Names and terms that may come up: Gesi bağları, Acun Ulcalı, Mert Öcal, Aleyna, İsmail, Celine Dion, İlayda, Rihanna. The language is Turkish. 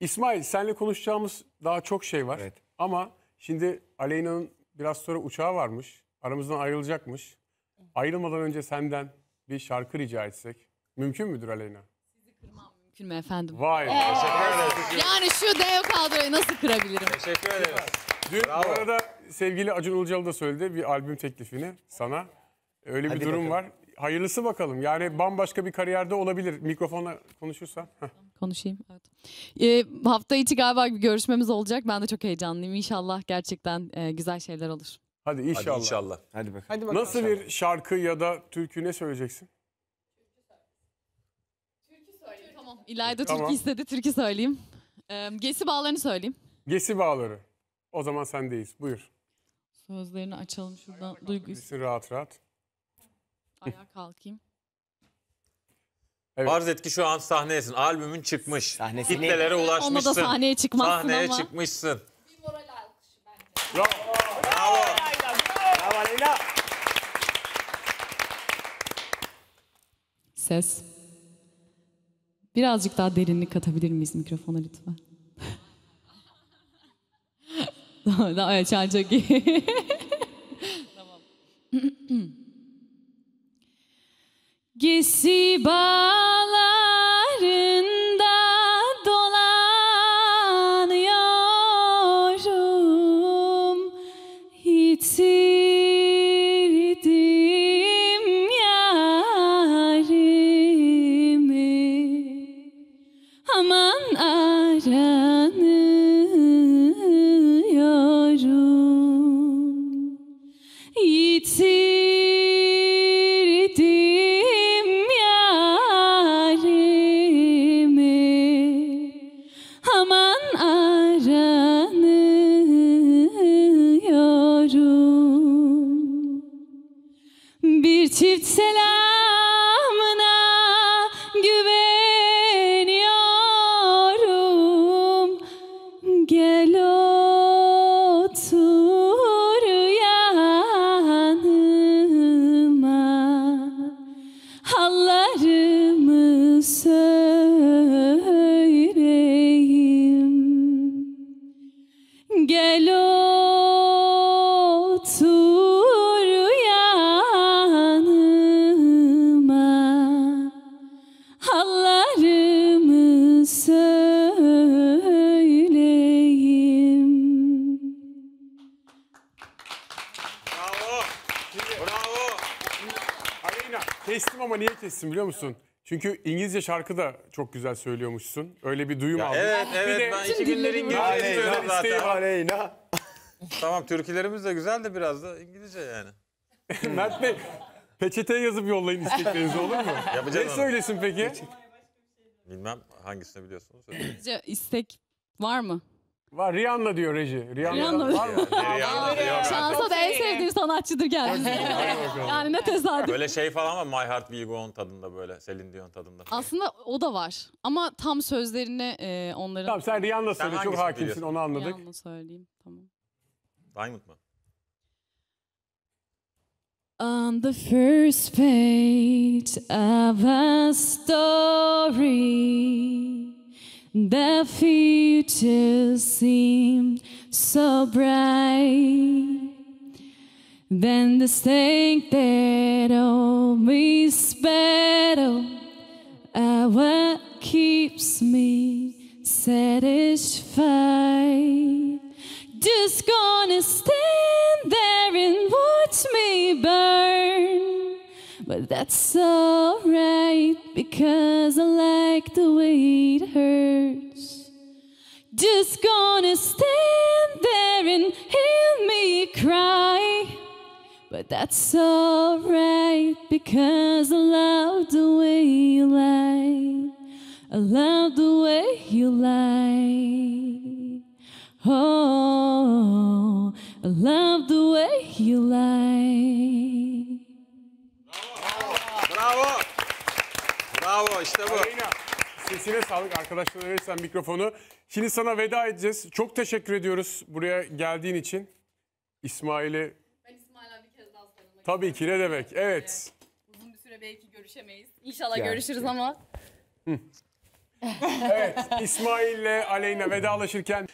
İsmail, seninle konuşacağımız daha çok şey var. Evet. Ama şimdi Aleyna'nın biraz sonra uçağı varmış. Aramızdan ayrılacakmış. Ayrılmadan önce senden bir şarkı rica etsek. Mümkün müdür Aleyna? Sizi kırmam mümkün mü efendim? Vay. Teşekkür ederim. Yani şu Deo kadroyu nasıl kırabilirim? Teşekkür ederim. Dün bu arada sevgili Acun Ulcalı da söyledi bir albüm teklifini sana. Öyle bir durum var. Hayırlısı bakalım. Yani bambaşka bir kariyerde olabilir. Mikrofonla konuşursan. Konuşayım. Evet. Hafta içi galiba bir görüşmemiz olacak. Ben de çok heyecanlıyım. İnşallah gerçekten güzel şeyler olur. Hadi inşallah. Hadi inşallah. Hadi bakalım. Hadi bakalım. Nasıl bir şarkı ya da türkü ne söyleyeceksin? Türkü söyleyeyim. Tamam. İlayda tamam. Türkü istedi. Türkü söyleyeyim. Gesi bağlarını söyleyeyim. Gesi bağları. O zaman sendeyiz. Buyur. Sözlerini açalım şuradan. Duyguyu. Rahat rahat. Ayağa kalkayım. Evet. Arz et ki şu an sahnesin. Albümün çıkmış. Sahnesi. Kitlelere ulaşmışsın. Onu da sahneye çıkmazsın ama. Sahneye çıkmışsın. Bir moral alkışı bence. Bravo. Bravo. Bravo. Bravo Aleyna. Ses. Birazcık daha derinlik katabilir miyiz mikrofona lütfen? Daha çok iyi. Tamam. Gesi bağlarında dolanıyorum, yitirdim yarimi, aman aranıyorum, yitirdim. Bir çift selamına güveniyorum. Gel otur yanıma, hallarımı söyleyeyim. Gel otur. Kestim ama niye kestim biliyor musun? Çünkü İngilizce şarkı da çok güzel söylüyormuşsun. Öyle bir duyum aldım. Evet, evet. Ben iki günler İngilizce söyledim zaten. Aleyna. Tamam, türkülerimiz de güzel de biraz da İngilizce yani. Mert Bey, peçeteye yazıp yollayın isteklerinizi olur mu? Yapacağız. Ne söylesin peki? Bilmem hangisini biliyorsunuz. İngilizce istek var mı? Var, Rihanna diyor reji. Rihanna var mı? Şansa da en sevdiğim sanatçıdır kendisi. Yani ne tesadüf. Böyle şey falan var, My Heart Will Go On tadında böyle, Celine Dion tadında. Aslında o da var ama tam sözlerini onların... Tamam sen Rihanna söyle, çok hakimsin biliyorsun? Onu anladık. Rihanna söyleyeyim, tamam. Diamond mı? On the first page of a story, the future seemed so bright. Then the stake that always battle, what keeps me satisfied. Just gonna stand there and watch me burn. But that's alright, because I like the way it hurts. Just gonna stand there and hear me cry. But that's alright, because I love the way you lie. I love the way you lie. Oh, I love the way you lie. Bravo. Bravo, işte bu. Aleyna, sesine sağlık. Arkadaşlara verirsen mikrofonu. Şimdi sana veda edeceğiz. Çok teşekkür ediyoruz buraya geldiğin için. İsmail'i... Ben İsmail'e bir kez daha sorumluyum. Tabii ki, ne demek. Evet. Uzun bir süre belki görüşemeyiz. İnşallah görüşürüz ama. Evet, İsmail'le Aleyna vedalaşırken...